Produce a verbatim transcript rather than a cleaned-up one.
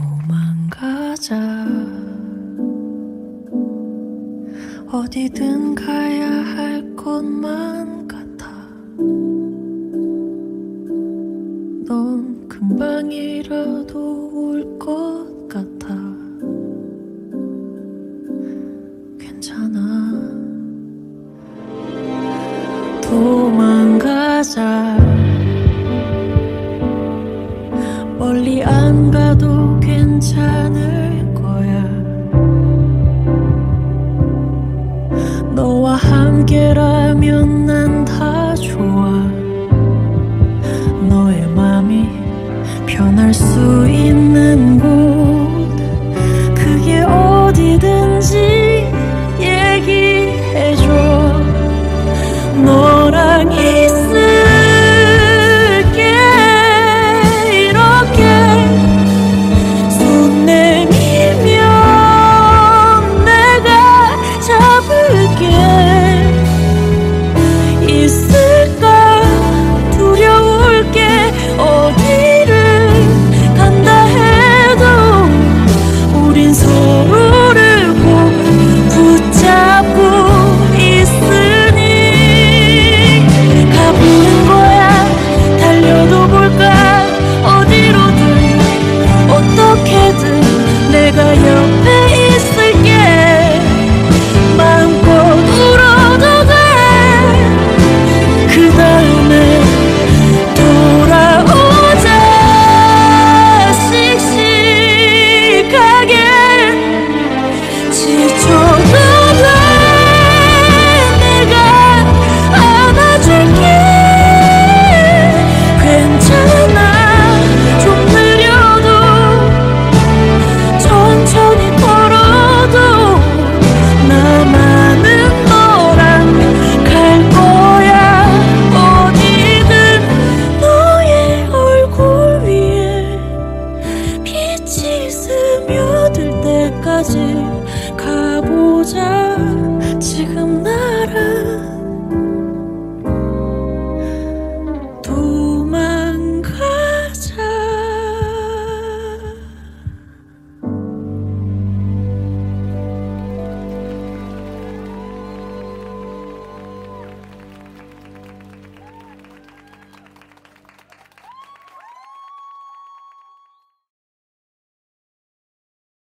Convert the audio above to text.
도망가자. 어디든 가야 할 것만 같아. 넌 금방이라도 올 것 같아. 괜찮아. 도망가자. 멀리 안 가도 괜찮을 거야. 너와 함께라면 난 다 좋아. 너의 마음이 변할 수 있는